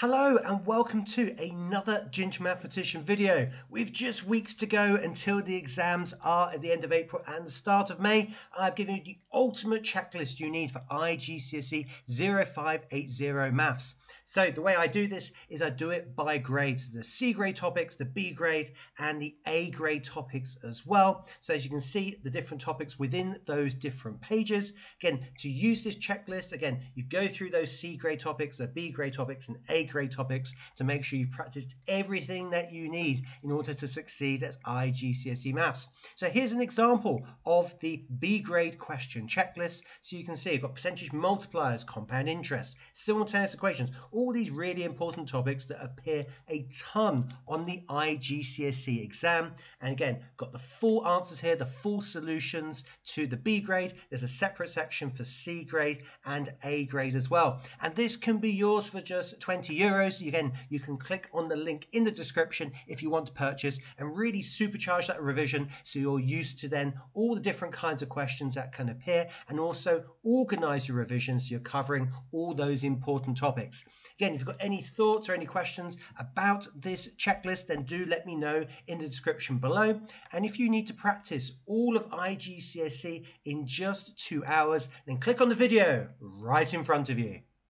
Hello and welcome to another Ginger Mathematician video. We've just weeks to go until the exams are at the end of April and the start of May. I've given you the ultimate checklist you need for IGCSE 0580 maths. So the way I do this is I do it by grades, the C grade topics, the B grade and the A grade topics as well. So as you can see, the different topics within those different pages. Again, to use this checklist, again, you go through those C grade topics, the B grade topics and A grade topics to make sure you've practiced everything that you need in order to succeed at IGCSE maths. So here's an example of the B grade question checklist. So you can see you've got percentage multipliers, compound interest, simultaneous equations, all these really important topics that appear a ton on the IGCSE exam. And again, got the full answers here, the full solutions to the B grade. There's a separate section for C grade and A grade as well. And this can be yours for just €20. Again, you can click on the link in the description if you want to purchase and really supercharge that revision so you're used to then all the different kinds of questions that can appear and also organize your revision so you're covering all those important topics. Again, if you've got any thoughts or any questions about this checklist, then do let me know in the description below. And if you need to practice all of IGCSE in just 2 hours, then click on the video right in front of you.